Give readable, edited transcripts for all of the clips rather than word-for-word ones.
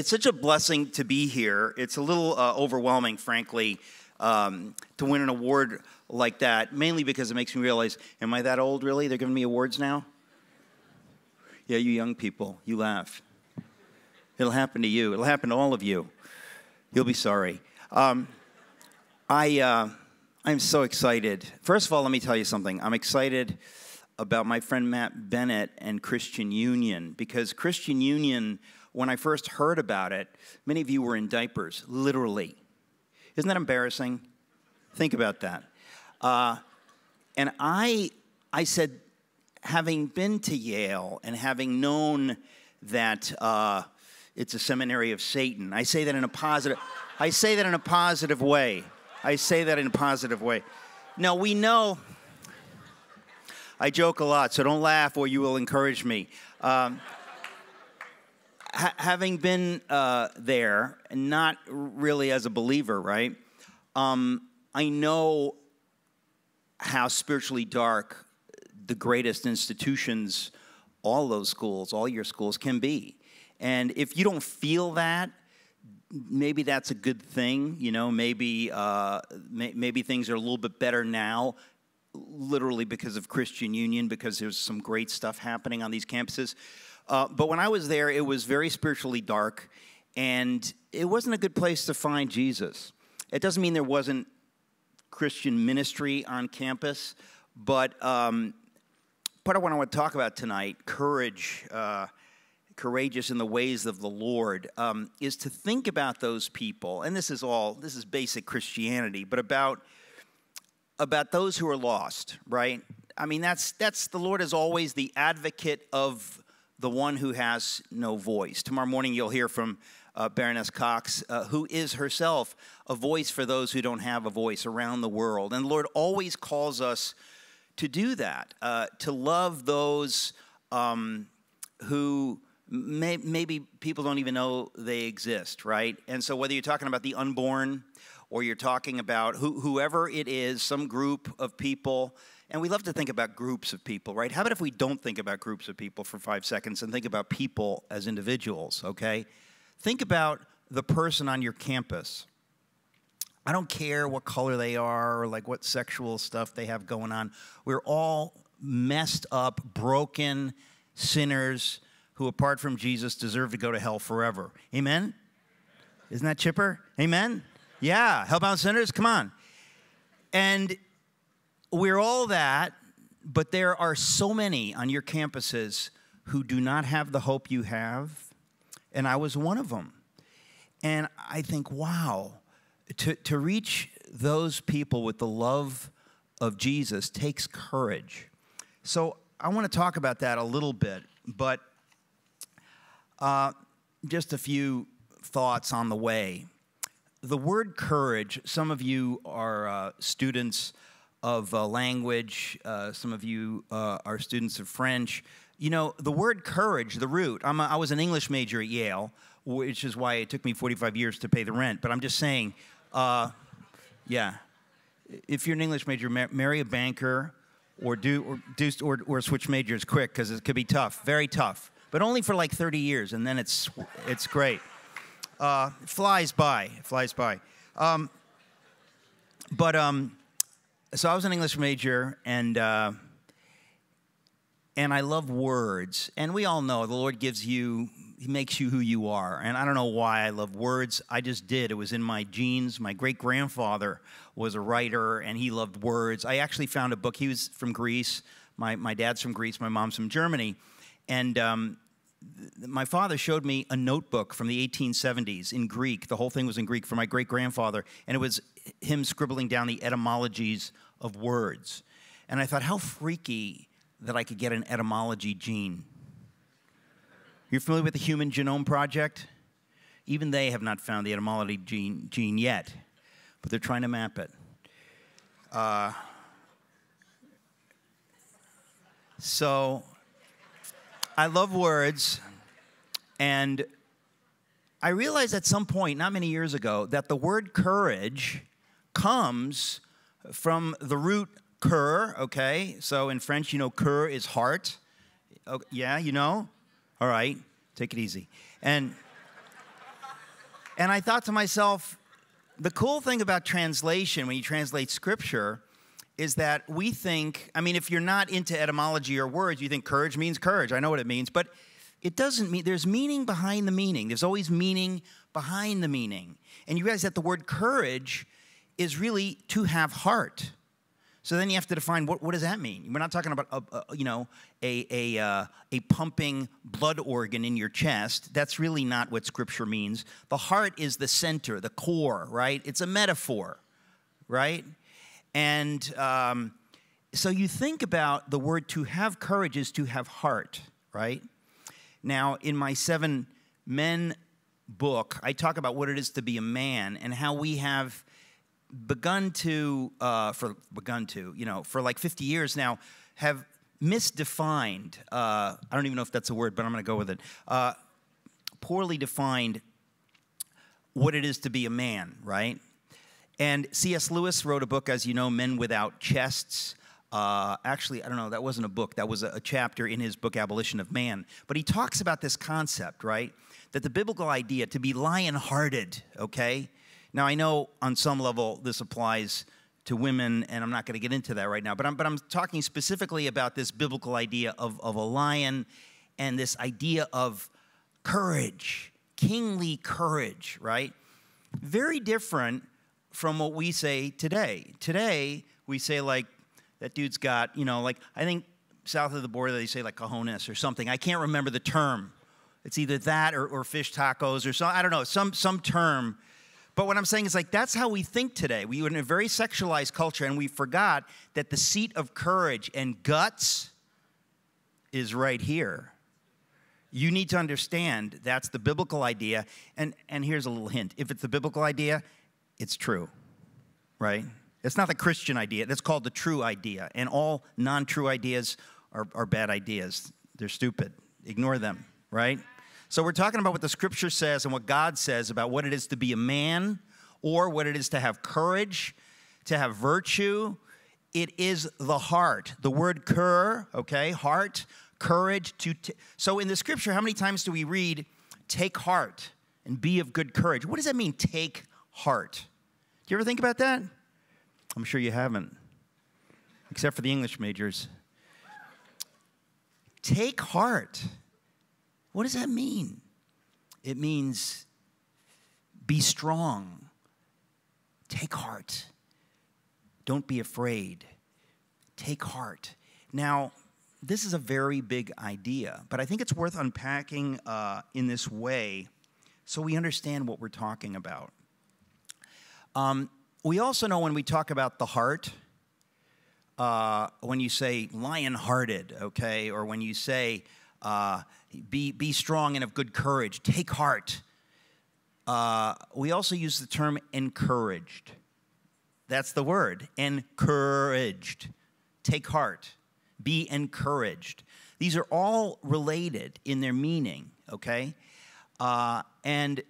it's such a blessing to be here. It's a little overwhelming, frankly, to win an award like that, mainly because it makes me realize, am I that old, really? They're giving me awards now? Yeah, you young people, you laugh. It'll happen to you. It'll happen to all of you. You'll be sorry. I'm so excited. First of all, let me tell you something. I'm excited about my friend Matt Bennett and Christian Union, because Christian Union, when I first heard about it, many of you were in diapers, literally. Isn't that embarrassing? Think about that. And I said, having been to Yale and having known that it's a seminary of Satan, I say that in a positive. I say that in a positive way. I say that in a positive way. Now, we know. I joke a lot, so don't laugh or you will encourage me. Having been there, not really as a believer, right? I know how spiritually dark the greatest institutions, all those schools, all your schools can be. And if you don't feel that, maybe that's a good thing. You know, maybe things are a little bit better now, literally because of Christian Union, because there's some great stuff happening on these campuses. But when I was there, it was very spiritually dark, and it wasn't a good place to find Jesus. It doesn't mean there wasn't Christian ministry on campus, but part of what I want to talk about tonight, courage, courageous in the ways of the Lord, is to think about those people, and this is basic Christianity, but about those who are lost, right? I mean, that's the Lord is always the advocate of the one who has no voice. Tomorrow morning you'll hear from Baroness Cox, who is herself a voice for those who don't have a voice around the world. And the Lord always calls us to do that, to love those who maybe people don't even know they exist, right? And so whether you're talking about the unborn, or you're talking about whoever it is, some group of people. And we love to think about groups of people, right? How about if we don't think about groups of people for 5 seconds and think about people as individuals, okay? Think about the person on your campus. I don't care what color they are or like what sexual stuff they have going on. We're all messed up, broken sinners who, apart from Jesus, deserve to go to hell forever. Amen? Isn't that chipper? Amen? Yeah, hellbound sinners, come on. And we're all that, but there are so many on your campuses who do not have the hope you have, and I was one of them. And I think, wow, to reach those people with the love of Jesus takes courage. So I want to talk about that a little bit, but just a few thoughts on the way. The word courage, some of you are students of language, some of you are students of French. You know, the word courage, the root, I was an English major at Yale, which is why it took me 45 years to pay the rent, but I'm just saying, yeah, if you're an English major, marry a banker or switch majors quick, because it could be tough, very tough, but only for like 30 years, and then it's great. It flies by, it flies by. So I was an English major, and I love words. And we all know the Lord gives you, he makes you who you are. And I don't know why I love words. I just did. It was in my genes. My great-grandfather was a writer, and he loved words. I actually found a book. He was from Greece. My dad's from Greece. My mom's from Germany. And my father showed me a notebook from the 1870s in Greek. The whole thing was in Greek for my great-grandfather, and it was him scribbling down the etymologies of words. And I thought, how freaky that I could get an etymology gene. You're familiar with the Human Genome Project? Even they have not found the etymology gene yet, but they're trying to map it. So I love words, and I realized at some point, not many years ago, that the word courage comes from the root cur, okay? So in French, you know, cur is heart. Oh, yeah, you know? All right, take it easy. And And I thought to myself, the cool thing about translation, when you translate scripture, is that we think, I mean, if you're not into etymology or words, you think courage means courage. I know what it means, but it doesn't mean, there's meaning behind the meaning. There's always meaning behind the meaning. And you realize that the word courage is really to have heart. So then you have to define, what does that mean? We're not talking about, a pumping blood organ in your chest. That's really not what Scripture means. The heart is the center, the core, right? It's a metaphor, right? And so you think about the word to have courage is to have heart, right? Now, in my Seven Men book, I talk about what it is to be a man and how we have for like 50 years now, have misdefined, I don't even know if that's a word, but I'm going to go with it, poorly defined what it is to be a man, right? And C.S. Lewis wrote a book, as you know, Men Without Chests. Actually, I don't know, that wasn't a book. That was a chapter in his book, Abolition of Man. But he talks about this concept, right, that the biblical idea to be lion-hearted, okay? Now, I know on some level this applies to women, and I'm not going to get into that right now, but I'm talking specifically about this biblical idea of a lion and this idea of courage, kingly courage, right? Very different from what we say today. Today, we say, like, that dude's got, you know, like, I think south of the border they say, like, cojones or something. I can't remember the term. It's either that or fish tacos or something. I don't know, some term. But what I'm saying is, like, that's how we think today. We were in a very sexualized culture, and we forgot that the seat of courage and guts is right here. You need to understand that's the biblical idea. And here's a little hint. If it's the biblical idea, it's true, right? It's not the Christian idea. That's called the true idea. And all non-true ideas are bad ideas. They're stupid. Ignore them, right? So we're talking about what the Scripture says and what God says about what it is to be a man or what it is to have courage, to have virtue. It is the heart. The word cur, okay, heart, courage. So in the Scripture, how many times do we read, take heart and be of good courage? What does that mean, take heart? Do you ever think about that? I'm sure you haven't, except for the English majors. Take heart. What does that mean? It means be strong, take heart, don't be afraid, take heart. Now, this is a very big idea, but I think it's worth unpacking in this way so we understand what we're talking about. We also know when we talk about the heart, when you say lion-hearted, okay, or when you say be strong and of good courage. Take heart. We also use the term encouraged. That's the word, encouraged. Take heart. Be encouraged. These are all related in their meaning, okay? And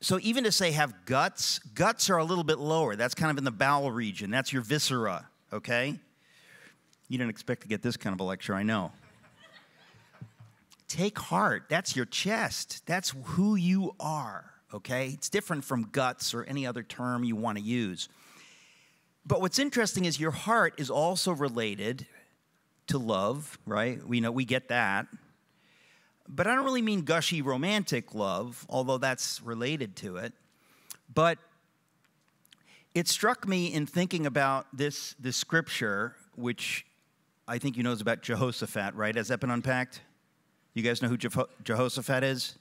so even to say have guts, guts are a little bit lower. That's kind of in the bowel region. That's your viscera, okay? You didn't expect to get this kind of a lecture, I know. Take heart, that's your chest. That's who you are, okay? It's different from guts or any other term you want to use. But what's interesting is your heart is also related to love, right? We know, we get that. But I don't really mean gushy romantic love, although that's related to it. But it struck me in thinking about this scripture, which I think you know is about Jehoshaphat, right? Has that been unpacked? You guys know who Jehoshaphat is?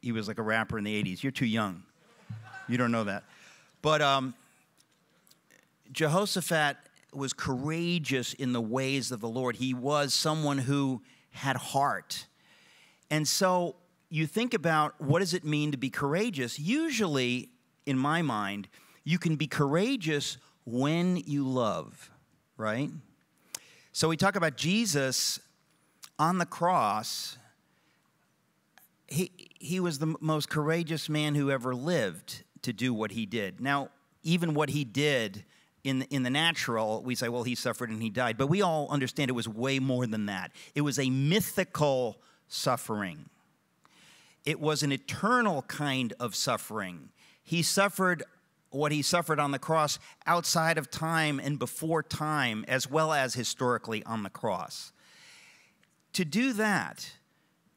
He was like a rapper in the 80s. You're too young. You don't know that. But Jehoshaphat was courageous in the ways of the Lord. He was someone who had heart. And so you think about what does it mean to be courageous? Usually, in my mind, you can be courageous when you love, right? So we talk about Jesus. On the cross, he was the most courageous man who ever lived to do what he did. Now, even what he did in the natural, we say, well, he suffered and he died. But we all understand it was way more than that. It was a mythical suffering. it was an eternal kind of suffering. He suffered what he suffered on the cross outside of time and before time, as well as historically on the cross. To do that,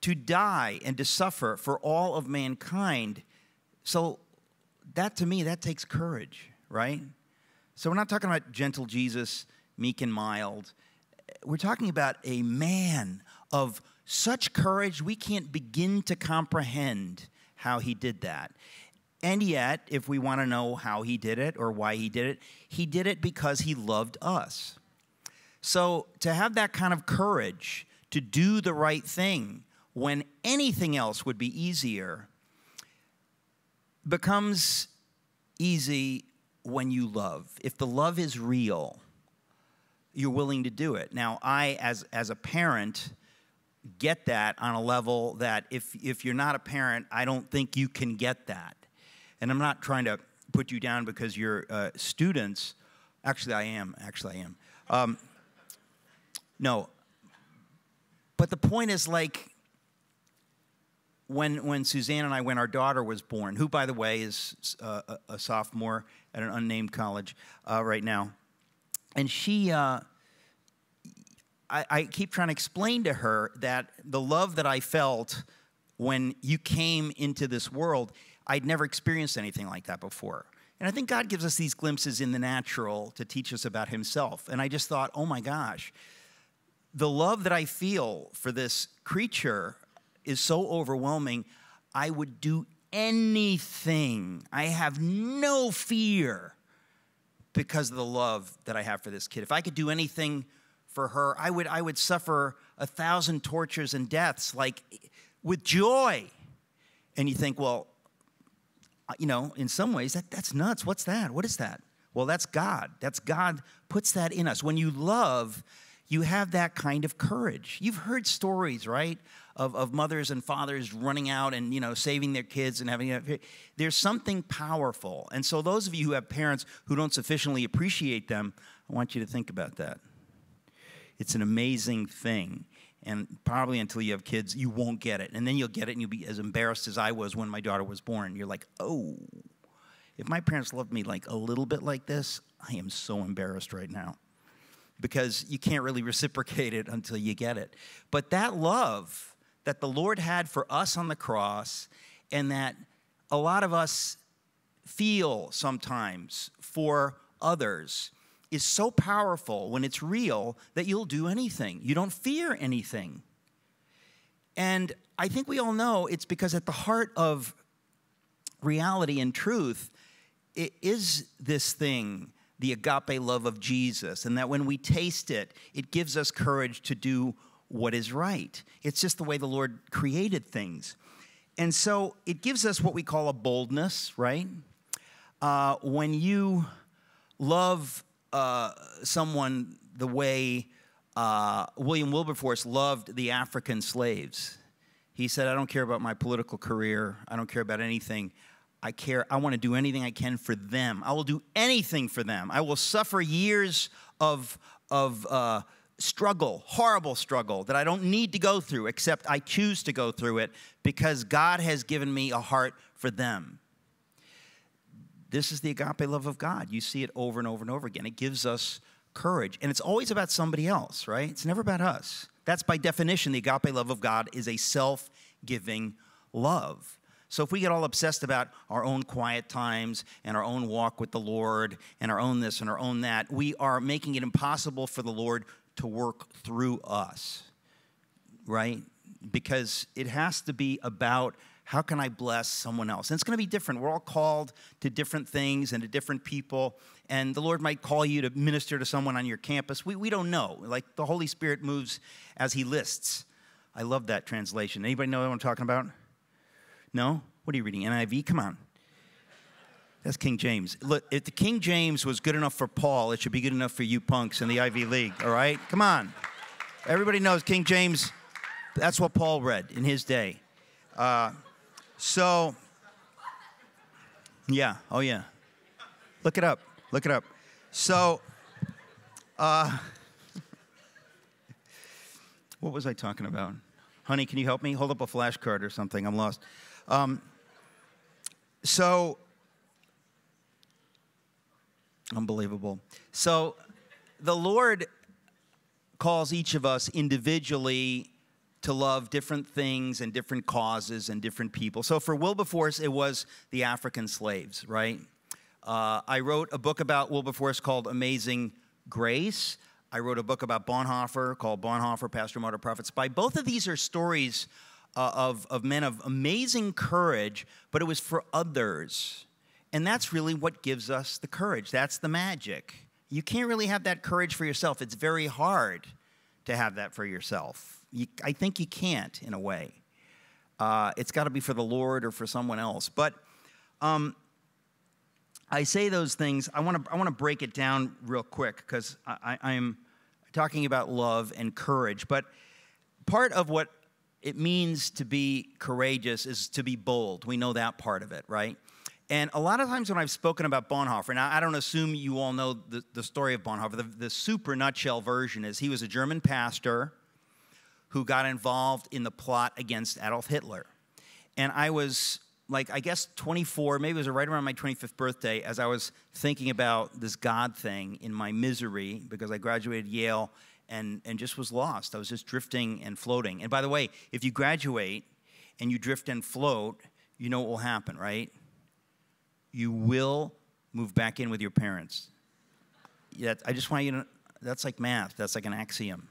to die and to suffer for all of mankind, so that to me, that takes courage, right? So we're not talking about gentle Jesus, meek and mild. We're talking about a man of such courage, we can't begin to comprehend how he did that. And yet, if we want to know how he did it or why he did it because he loved us. So to have that kind of courage to do the right thing when anything else would be easier becomes easy when you love. If the love is real, you're willing to do it. Now, I, as a parent, get that on a level that if you're not a parent, I don't think you can get that. And I'm not trying to put you down because you're students. Actually, I am. No. But the point is, like, when Suzanne and I, when our daughter was born, who, by the way, is a sophomore at an unnamed college right now, and she, I keep trying to explain to her that the love that I felt when you came into this world, I'd never experienced anything like that before. And I think God gives us these glimpses in the natural to teach us about himself. And I just thought, oh my gosh, the love that I feel for this creature is so overwhelming. I would do anything. I have no fear because of the love that I have for this kid. If I could do anything for her, I would suffer 1,000 tortures and deaths, like, with joy. And you think, well, you know, in some ways, that's nuts. What's that? What is that? Well, that's God. That's God puts that in us. When you love, you have that kind of courage. You've heard stories, right, of mothers and fathers running out and, you know, saving their kids and having, you know, there's something powerful. And so those of you who have parents who don't sufficiently appreciate them, I want you to think about that. It's an amazing thing. And probably until you have kids, you won't get it. And then you'll get it, and you'll be as embarrassed as I was when my daughter was born. You're like, oh, if my parents loved me like a little bit like this, I am so embarrassed right now. Because you can't really reciprocate it until you get it. But that love that the Lord had for us on the cross, and that a lot of us feel sometimes for others, is so powerful when it's real that you'll do anything. You don't fear anything. And I think we all know it's because at the heart of reality and truth, it is this thing, the agape love of Jesus, and that when we taste it, it gives us courage to do what is right. It's just the way the Lord created things. And so it gives us what we call a boldness, right? When you love someone the way William Wilberforce loved the African slaves. He said, I don't care about my political career. I don't care about anything. I care. I want to do anything I can for them. I will do anything for them. I will suffer years of struggle, horrible struggle that I don't need to go through, except I choose to go through it because God has given me a heart for them. This is the agape love of God. You see it over and over and over again. It gives us courage. And it's always about somebody else, right? It's never about us. That's by definition, the agape love of God is a self-giving love. So if we get all obsessed about our own quiet times and our own walk with the Lord and our own this and our own that, we are making it impossible for the Lord to work through us, right? Because it has to be about how can I bless someone else? And it's going to be different. We're all called to different things and to different people. And the Lord might call you to minister to someone on your campus. We don't know. Like, the Holy Spirit moves as he lists. I love that translation. Anybody know what I'm talking about? No? What are you reading? NIV? Come on. That's King James. Look, if the King James was good enough for Paul, it should be good enough for you punks in the Ivy League, all right? Come on. Everybody knows King James. That's what Paul read in his day. So, yeah, oh yeah. Look it up, look it up. So, what was I talking about? Honey, can you help me? Hold up a flashcard or something. I'm lost. So, unbelievable. So, the Lord calls each of us individually to love different things and different causes and different people. So, for Wilberforce, it was the African slaves, right? I wrote a book about Wilberforce called Amazing Grace. I wrote a book about Bonhoeffer called Bonhoeffer, Pastor, Martyr, Prophet, Spy. Both of these are stories of men of amazing courage, but it was for others. And that's really what gives us the courage. That's the magic. You can't really have that courage for yourself. It's very hard to have that for yourself. I think you can't, in a way. It's got to be for the Lord or for someone else. But I say those things. I want to break it down real quick because I'm talking about love and courage. But part of what it means to be courageous is to be bold. We know that part of it, right? And a lot of times when I've spoken about Bonhoeffer, now I don't assume you all know the story of Bonhoeffer. The super nutshell version is he was a German pastor who got involved in the plot against Adolf Hitler. And I was, like, I guess 24, maybe it was right around my 25th birthday, as I was thinking about this God thing in my misery, because I graduated Yale and just was lost. I was just drifting and floating. And by the way, if you graduate and you drift and float, you know what will happen, right? You will move back in with your parents. Yeah, I just want you to, that's like math. That's like an axiom.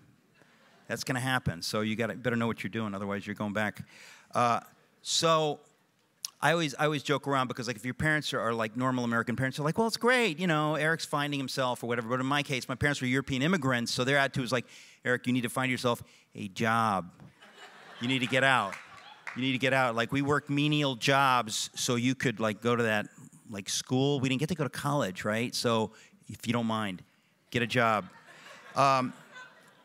That's going to happen. So you got to better know what you're doing, otherwise you're going back. So I always joke around because, like, if your parents are like normal American parents, they're like, well, it's great, you know, Eric's finding himself or whatever. But in my case, my parents were European immigrants, so their attitude was like, Eric, you need to find yourself a job. You need to get out. You need to get out. Like, we worked menial jobs so you could, like, go to that, like, school. We didn't get to go to college, right? So if you don't mind, get a job.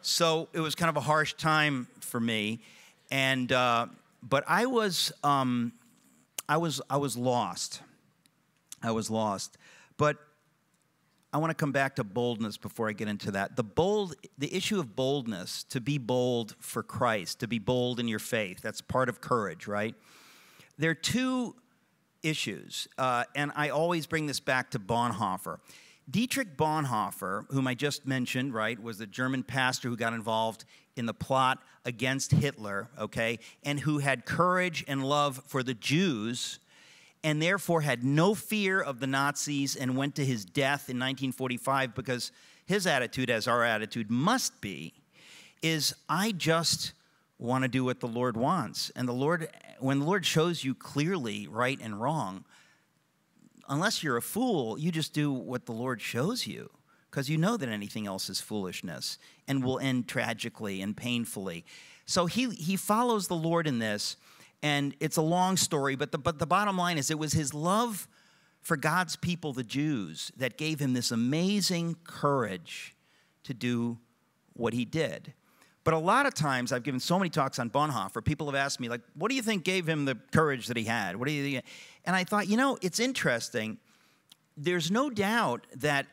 So it was kind of a harsh time for me. And, but I was... I was lost. I was lost. But I want to come back to boldness before I get into that. The issue of boldness, to be bold for Christ, to be bold in your faith, that's part of courage, right? There are two issues, and I always bring this back to Bonhoeffer. Dietrich Bonhoeffer, whom I just mentioned, right, was the German pastor who got involved in the plot against Hitler, okay, and who had courage and love for the Jews and therefore had no fear of the Nazis and went to his death in 1945 because his attitude, as our attitude must be, is I just want to do what the Lord wants. And the Lord, when the Lord shows you clearly right and wrong, unless you're a fool, you just do what the Lord shows you, because you know that anything else is foolishness and will end tragically and painfully. So he follows the Lord in this, and it's a long story, but the bottom line is it was his love for God's people, the Jews, that gave him this amazing courage to do what he did. But a lot of times, I've given so many talks on Bonhoeffer, people have asked me, like, what do you think gave him the courage that he had? What do you think? And I thought, you know, it's interesting. There's no doubt that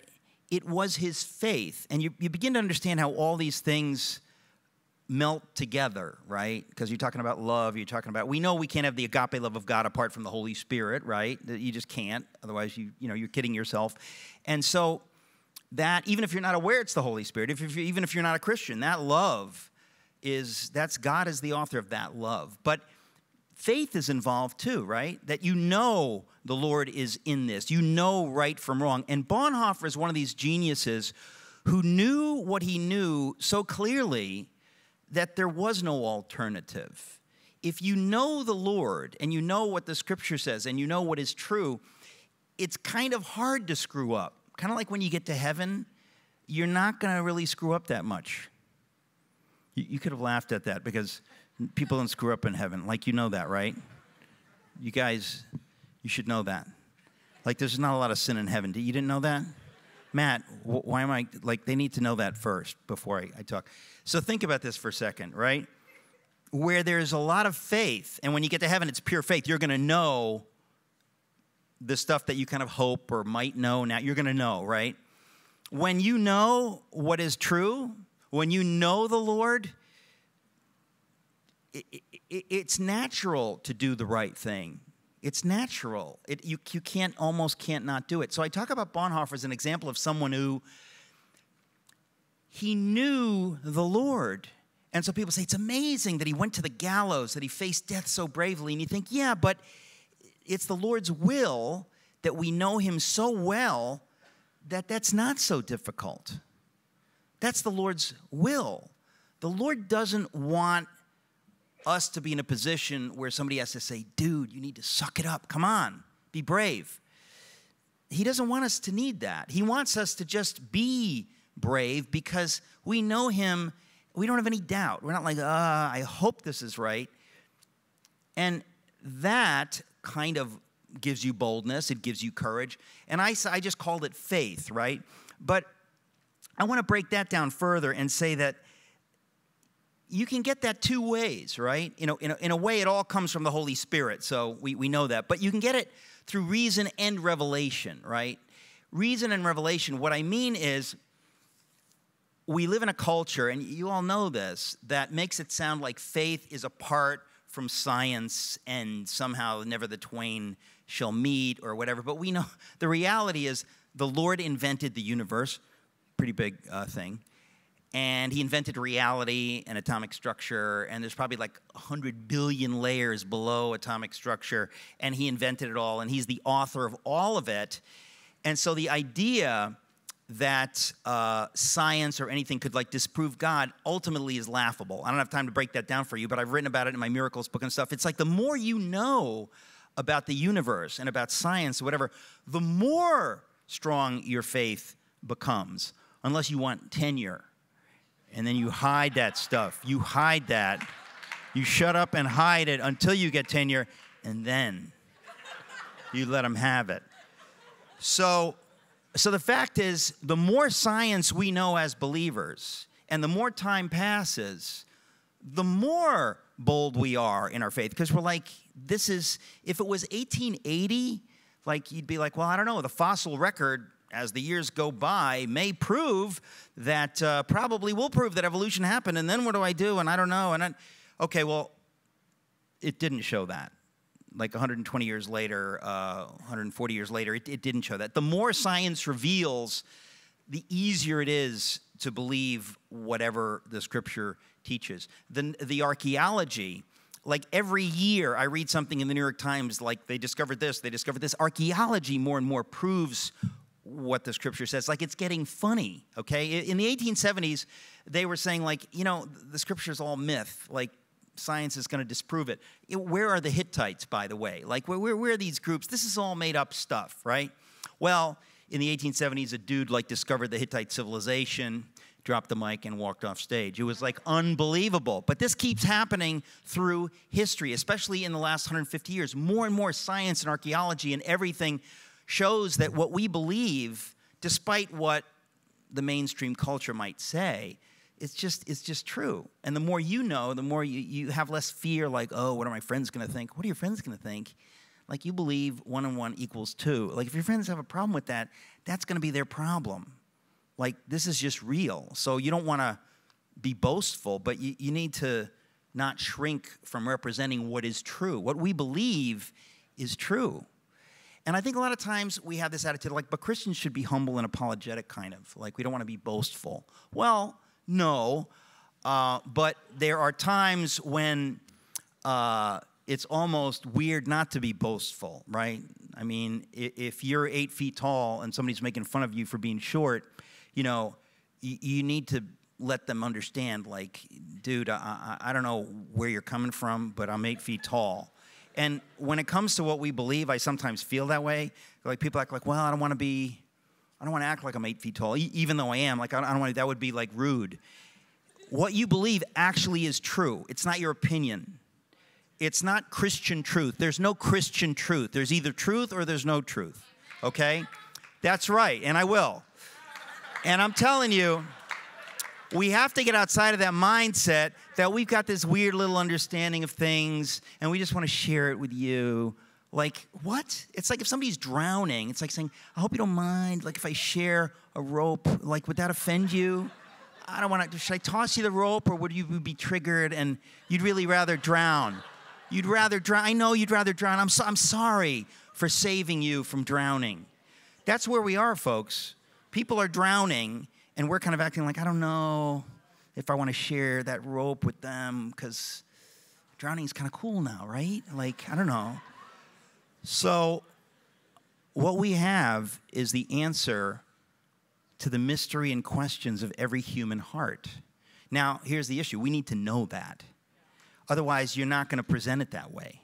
it was his faith. And you begin to understand how all these things melt together, right? Because you're talking about love, you're talking about, we know we can't have the agape love of God apart from the Holy Spirit, right? You just can't. Otherwise, you know, you're kidding yourself. And so... that, even if you're not aware it's the Holy Spirit, even if you're not a Christian, that love is, that's God is the author of that love. But faith is involved too, right? That you know the Lord is in this. You know right from wrong. And Bonhoeffer is one of these geniuses who knew what he knew so clearly that there was no alternative. If you know the Lord and you know what the Scripture says and you know what is true, it's kind of hard to screw up. Kind of like when you get to heaven, you're not going to really screw up that much. You could have laughed at that because people don't screw up in heaven. Like, you know that, right? You guys, you should know that. Like, there's not a lot of sin in heaven. You didn't know that? Matt, why am I, like, they need to know that first before I talk. So think about this for a second, right? Where there's a lot of faith, and when you get to heaven, it's pure faith. You're going to know the stuff that you kind of hope or might know now, you're going to know, right? When you know what is true, when you know the Lord, it's natural to do the right thing. It's natural. You can't, almost can't not do it. So I talk about Bonhoeffer as an example of someone who, he knew the Lord. And so people say, it's amazing that he went to the gallows, that he faced death so bravely. And you think, yeah, but it's the Lord's will that we know him so well that that's not so difficult. That's the Lord's will. The Lord doesn't want us to be in a position where somebody has to say, dude, you need to suck it up. Come on, be brave. He doesn't want us to need that. He wants us to just be brave because we know him. We don't have any doubt. We're not like, I hope this is right. And that kind of gives you boldness. It gives you courage. And I just called it faith, right? But I want to break that down further and say that you can get that two ways, right? You know, in a way, it all comes from the Holy Spirit, so we know that. But you can get it through reason and revelation, right? Reason and revelation, what I mean is we live in a culture, and you all know this, that makes it sound like faith is apart from science and somehow never the twain shall meet or whatever. But we know the reality is the Lord invented the universe, pretty big thing. And he invented reality and atomic structure, and there's probably like 100 billion layers below atomic structure, and he invented it all, and he's the author of all of it. And so the idea that science or anything could like disprove God ultimately is laughable. I don't have time to break that down for you, but I've written about it in my miracles book and stuff. It's like the more you know about the universe and about science or whatever, the more strong your faith becomes, unless you want tenure. And then you hide that stuff. You hide that. You shut up and hide it until you get tenure, and then you let them have it. So the fact is, the more science we know as believers, and the more time passes, the more bold we are in our faith. Because we're like, this is, if it was 1880, like you'd be like, well, I don't know, the fossil record, as the years go by, may prove that, probably will prove that evolution happened, and then what do I do? And I don't know. And okay, well, it didn't show that. Like 120 years later, 140 years later, it didn't show that. The more science reveals, the easier it is to believe whatever the Scripture teaches. The archaeology, like every year I read something in the New York Times, like they discovered this. Archaeology more and more proves what the Scripture says. Like, it's getting funny, okay? In the 1870s, they were saying, like, you know, the Scripture's all myth. Like, science is going to disprove it. Where are the Hittites, by the way? Like, where are these groups? This is all made-up stuff, right? Well, in the 1870s, a dude, like, discovered the Hittite civilization, dropped the mic, and walked off stage. It was, like, unbelievable. But this keeps happening through history, especially in the last 150 years. More and more science and archaeology and everything shows that what we believe, despite what the mainstream culture might say, it's just true. And the more you know, the more you have less fear, like, oh, what are my friends going to think? What are your friends going to think? Like, you believe 1 and 1 equals 2. Like, if your friends have a problem with that, that's going to be their problem. Like, this is just real. So you don't want to be boastful, but you need to not shrink from representing what is true. What we believe is true. And I think a lot of times we have this attitude like, but Christians should be humble and apologetic, kind of. Like, we don't want to be boastful. Well, no, but there are times when it's almost weird not to be boastful, right? I mean, if you're 8 feet tall and somebody's making fun of you for being short, you know, you need to let them understand, like, dude, I don't know where you're coming from, but I'm 8 feet tall. And when it comes to what we believe, I sometimes feel that way. Like, people act like, well, I don't want to act like I'm 8 feet tall, even though I am. Like, I don't want to, that would be like rude. What you believe actually is true. It's not your opinion. It's not Christian truth. There's no Christian truth. There's either truth or there's no truth, okay? That's right, and I will. And I'm telling you, we have to get outside of that mindset that we've got this weird little understanding of things and we just want to share it with you. Like, what? It's like if somebody's drowning, it's like saying, I hope you don't mind, like, if I share a rope, like, would that offend you? I don't want to, should I toss you the rope or would you be triggered and you'd really rather drown? You'd rather drown. I know you'd rather drown. I'm sorry for saving you from drowning. That's where we are, folks. People are drowning and we're kind of acting like, I don't know if I want to share that rope with them because drowning is kind of cool now, right? Like, I don't know. So what we have is the answer to the mystery and questions of every human heart. Now, here's the issue. We need to know that. Otherwise, you're not going to present it that way.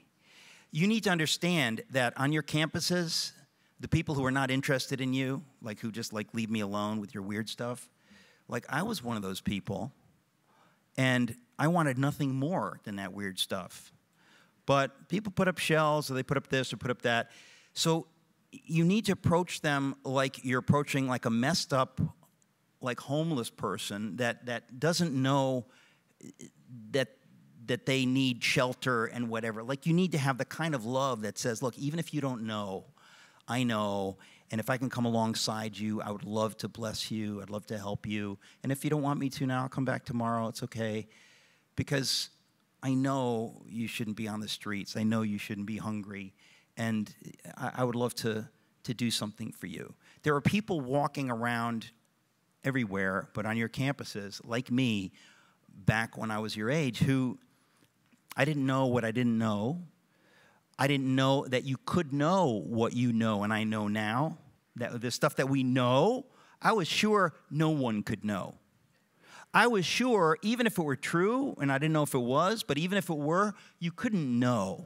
You need to understand that on your campuses, the people who are not interested in you, like who just like leave me alone with your weird stuff, like I was one of those people, and I wanted nothing more than that weird stuff. But people put up shells, or they put up this, or put up that. So you need to approach them like you're approaching like a messed up, like homeless person that doesn't know that they need shelter and whatever. Like you need to have the kind of love that says, look, even if you don't know, I know, and if I can come alongside you, I would love to bless you, I'd love to help you, and if you don't want me to now, I'll come back tomorrow, it's okay, because I know you shouldn't be on the streets, I know you shouldn't be hungry, and I would love to do something for you. There are people walking around everywhere, but on your campuses, like me, back when I was your age, who I didn't know what I didn't know. I didn't know that you could know what you know, and I know now. That the stuff that we know, I was sure no one could know. I was sure, even if it were true, and I didn't know if it was, but even if it were, you couldn't know.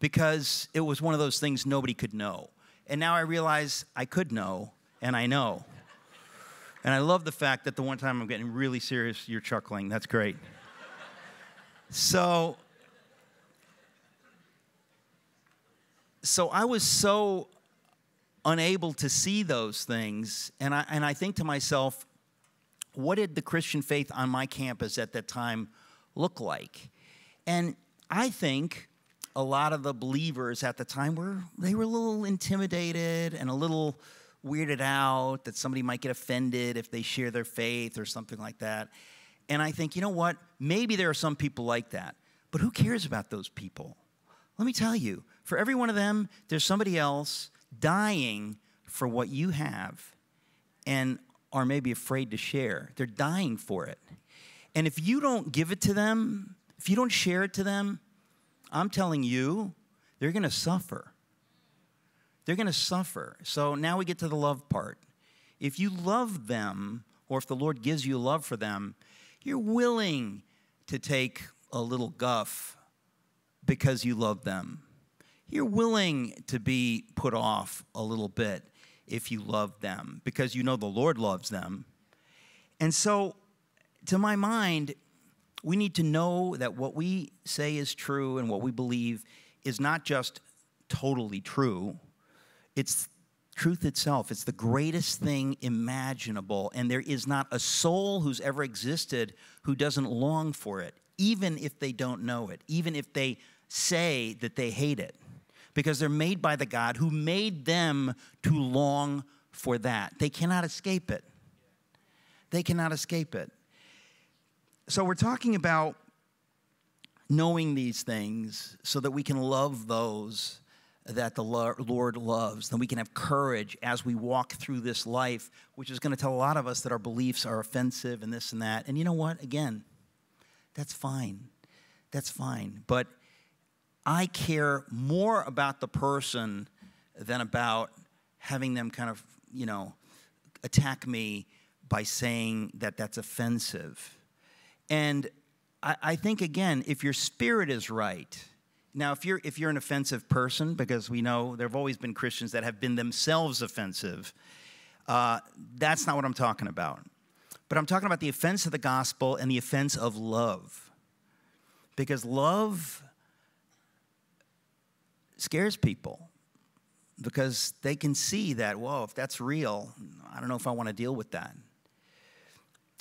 Because it was one of those things nobody could know. And now I realize I could know, and I know. And I love the fact that the one time I'm getting really serious, you're chuckling. That's great. So I was so unable to see those things, and I think to myself, what did the Christian faith on my campus at that time look like? And I think a lot of the believers at the time were a little intimidated and a little weirded out that somebody might get offended if they share their faith or something like that. And I think, you know what? Maybe there are some people like that, but who cares about those people? Let me tell you. For every one of them, there's somebody else dying for what you have and are maybe afraid to share. They're dying for it. And if you don't give it to them, if you don't share it to them, I'm telling you, they're going to suffer. They're going to suffer. So now we get to the love part. If you love them, or if the Lord gives you love for them, you're willing to take a little guff because you love them. You're willing to be put off a little bit if you love them because you know the Lord loves them. And so, to my mind, we need to know that what we say is true and what we believe is not just totally true. It's truth itself. It's the greatest thing imaginable, and there is not a soul who's ever existed who doesn't long for it, even if they don't know it, even if they say that they hate it. Because they're made by the God who made them to long for that. They cannot escape it. They cannot escape it. So we're talking about knowing these things so that we can love those that the Lord loves. Then we can have courage as we walk through this life, which is going to tell a lot of us that our beliefs are offensive and this and that. And you know what? Again, that's fine. That's fine. But I care more about the person than about having them kind of, you know, attack me by saying that that's offensive. And I think, again, if your spirit is right, now if you're an offensive person, because we know there have always been Christians that have been themselves offensive, that's not what I'm talking about. But I'm talking about the offense of the gospel and the offense of love. Because love scares people because they can see that, whoa, if that's real, I don't know if I want to deal with that.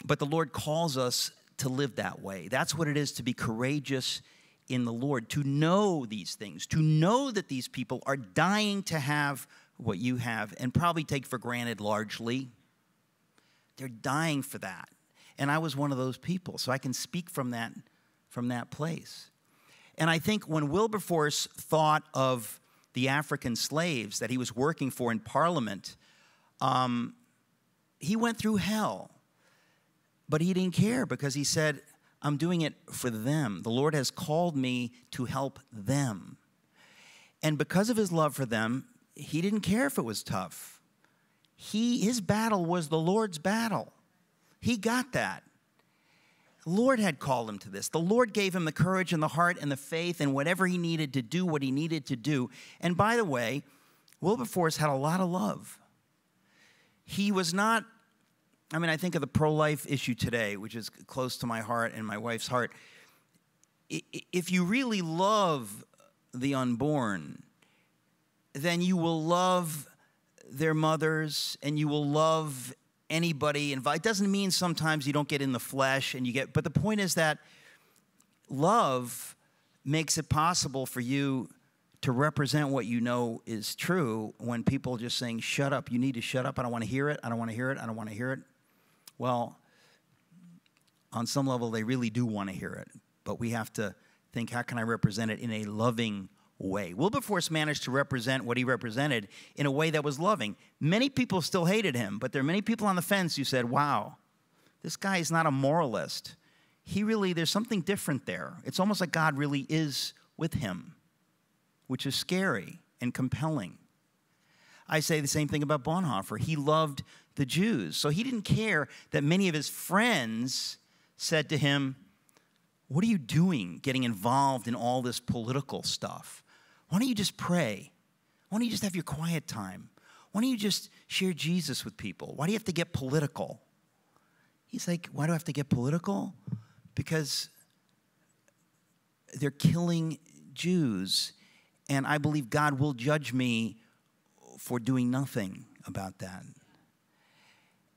But the Lord calls us to live that way. That's what it is to be courageous in the Lord, to know these things, to know that these people are dying to have what you have and probably take for granted largely. They're dying for that. And I was one of those people. So I can speak from that place. And I think when Wilberforce thought of the African slaves that he was working for in Parliament, he went through hell. But he didn't care because he said, I'm doing it for them. The Lord has called me to help them. And because of his love for them, he didn't care if it was tough. His battle was the Lord's battle. He got that. The Lord had called him to this. The Lord gave him the courage and the heart and the faith and whatever he needed to do what he needed to do. And by the way, Wilberforce had a lot of love. He was not, I mean, I think of the pro-life issue today, which is close to my heart and my wife's heart. If you really love the unborn, then you will love their mothers and you will love anybody involved. It doesn't mean sometimes you don't get in the flesh and you get, but the point is that love makes it possible for you to represent what you know is true when people are just saying, shut up, you need to shut up, I don't want to hear it, I don't want to hear it, I don't want to hear it. Well, on some level, they really do want to hear it, but we have to think, how can I represent it in a loving way? Wilberforce managed to represent what he represented in a way that was loving. Many people still hated him, but there are many people on the fence who said, wow, this guy is not a moralist. He really, there's something different there. It's almost like God really is with him, which is scary and compelling. I say the same thing about Bonhoeffer. He loved the Jews, so he didn't care that many of his friends said to him, what are you doing getting involved in all this political stuff? Why don't you just pray? Why don't you just have your quiet time? Why don't you just share Jesus with people? Why do you have to get political? He's like, why do I have to get political? Because they're killing Jews, and I believe God will judge me for doing nothing about that.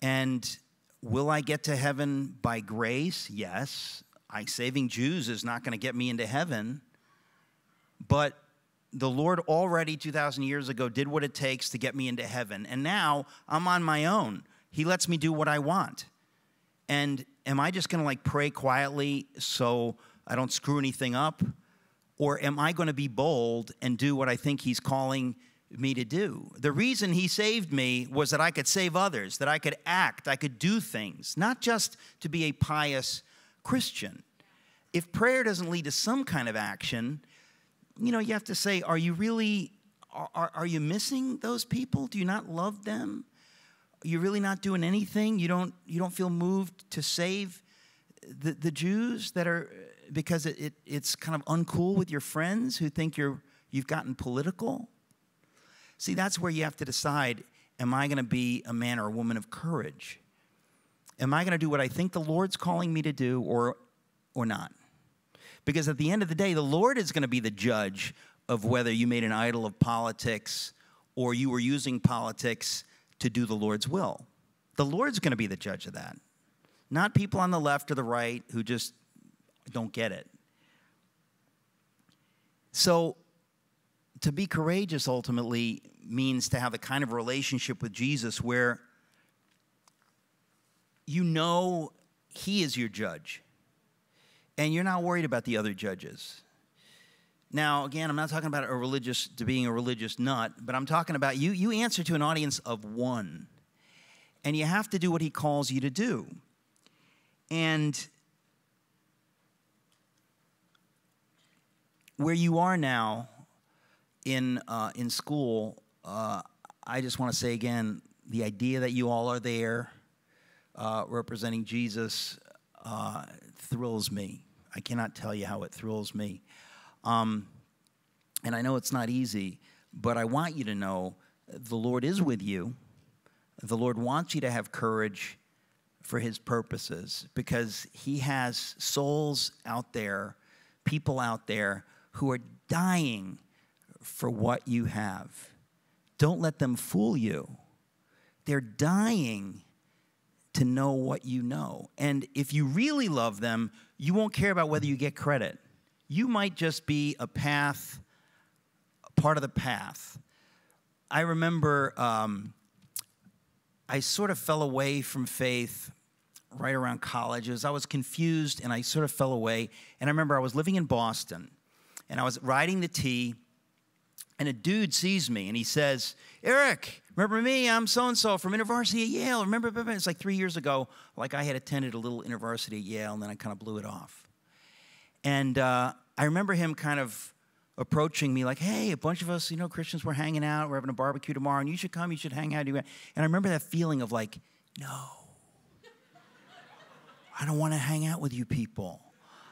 And will I get to heaven by grace? Yes. Saving Jews is not going to get me into heaven, but the Lord already 2,000 years ago did what it takes to get me into heaven, and now I'm on my own. He lets me do what I want. And am I just going to like pray quietly so I don't screw anything up? Or am I going to be bold and do what I think he's calling me to do? The reason he saved me was that I could save others, that I could act, I could do things, not just to be a pious Christian. If prayer doesn't lead to some kind of action, you know, you have to say, are you really, are you missing those people? Do you not love them? Are you really not doing anything? You don't feel moved to save the Jews that are, because it's kind of uncool with your friends who think you've gotten political? See, that's where you have to decide, am I going to be a man or a woman of courage? Am I going to do what I think the Lord's calling me to do or not? Because at the end of the day, the Lord is going to be the judge of whether you made an idol of politics or you were using politics to do the Lord's will. The Lord's going to be the judge of that. Not people on the left or the right who just don't get it. So to be courageous ultimately means to have the kind of relationship with Jesus where you know he is your judge, and you're not worried about the other judges. Now, again, I'm not talking about being a religious nut, but I'm talking about you answer to an audience of one, and you have to do what he calls you to do. And where you are now in school, I just want to say again, the idea that you all are there representing Jesus thrills me. I cannot tell you how it thrills me. And I know it's not easy, but I want you to know the Lord is with you. The Lord wants you to have courage for his purposes because he has souls out there, people out there who are dying for what you have. Don't let them fool you. They're dying to know what you know. And if you really love them, you won't care about whether you get credit. You might just be part of the path. I remember I sort of fell away from faith right around college. I was confused, and I sort of fell away. And I remember I was living in Boston, and I was riding the T, and a dude sees me, and he says, "Eric, remember me? I'm so-and-so from InterVarsity at Yale. Remember?" It's like 3 years ago. Like, I had attended a little InterVarsity at Yale, and then I kind of blew it off. And I remember him kind of approaching me like, "Hey, a bunch of us, you know, Christians, we're hanging out. We're having a barbecue tomorrow, and you should come. You should hang out." And I remember that feeling of like, no. I don't want to hang out with you people.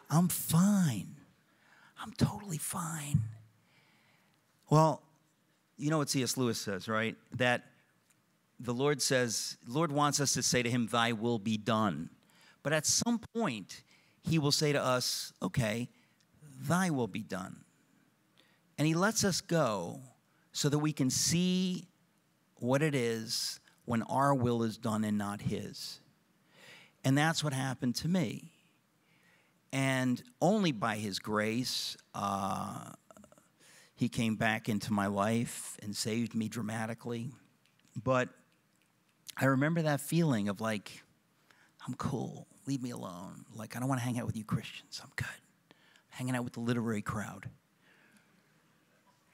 I'm fine. I'm totally fine. Well, you know what C.S. Lewis says, right? That the Lord says, the Lord wants us to say to him, "Thy will be done." But at some point, he will say to us, "Okay, thy will be done." And he lets us go so that we can see what it is when our will is done and not his. And that's what happened to me. And only by his grace, he came back into my life and saved me dramatically. But I remember that feeling of like, I'm cool, leave me alone. Like, I don't want to hang out with you Christians, I'm good. I'm hanging out with the literary crowd.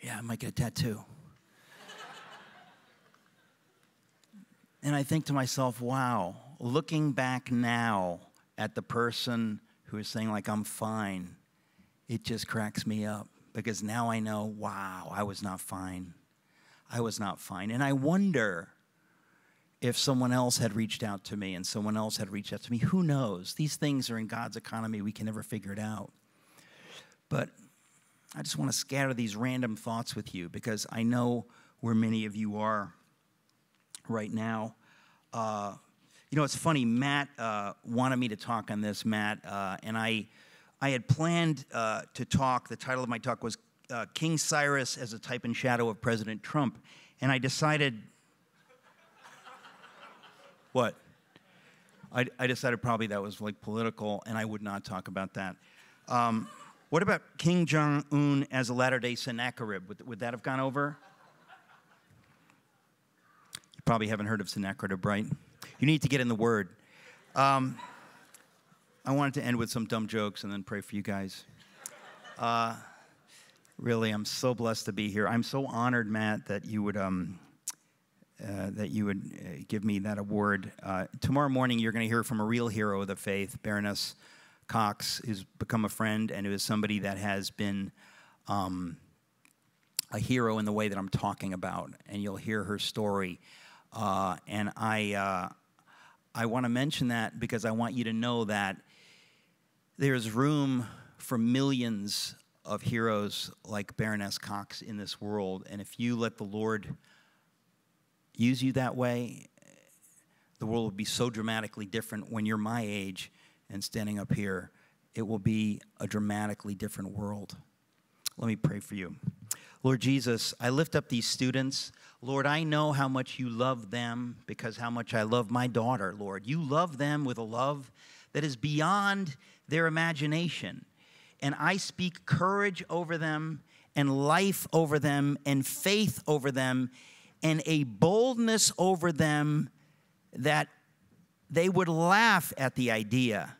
Yeah, I might get a tattoo. And I think to myself, wow, looking back now at the person who is saying like, I'm fine, it just cracks me up, because now I know, wow, I was not fine. I was not fine. And I wonder if someone else had reached out to me and someone else had reached out to me. Who knows? These things are in God's economy. We can never figure it out. But I just want to scatter these random thoughts with you, because I know where many of you are right now. You know, it's funny, Matt wanted me to talk on this, and I had planned to talk. The title of my talk was King Cyrus as a Type and Shadow of President Trump, and I decided, what? I decided probably that was like political, and I would not talk about that. What about King Jong-Un as a latter-day Sennacherib? Would that have gone over? You probably haven't heard of Sennacherib, right? You need to get in the Word. I wanted to end with some dumb jokes and then pray for you guys. Really, I'm so blessed to be here. I'm so honored, Matt, that you would give me that award. Tomorrow morning, you're going to hear from a real hero of the faith, Baroness Cox, who's become a friend and who is somebody that has been a hero in the way that I'm talking about, and you'll hear her story. And I want to mention that because I want you to know that there's room for millions of heroes like Baroness Cox in this world, and if you let the Lord use you that way, the world will be so dramatically different when you're my age and standing up here. It will be a dramatically different world. Let me pray for you. Lord Jesus, I lift up these students. Lord, I know how much you love them because how much I love my daughter, Lord. You love them with a love that is beyond their imagination. And I speak courage over them and life over them and faith over them and a boldness over them that they would laugh at the idea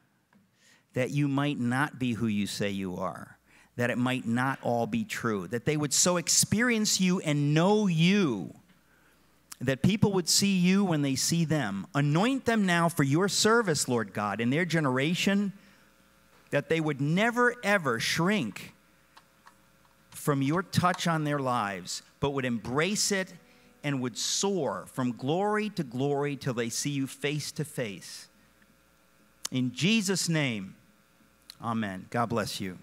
that you might not be who you say you are, that it might not all be true, that they would so experience you and know you, that people would see you when they see them. Anoint them now for your service, Lord God, in their generation, that they would never, ever shrink from your touch on their lives, but would embrace it and would soar from glory to glory till they see you face to face. In Jesus' name, amen. God bless you.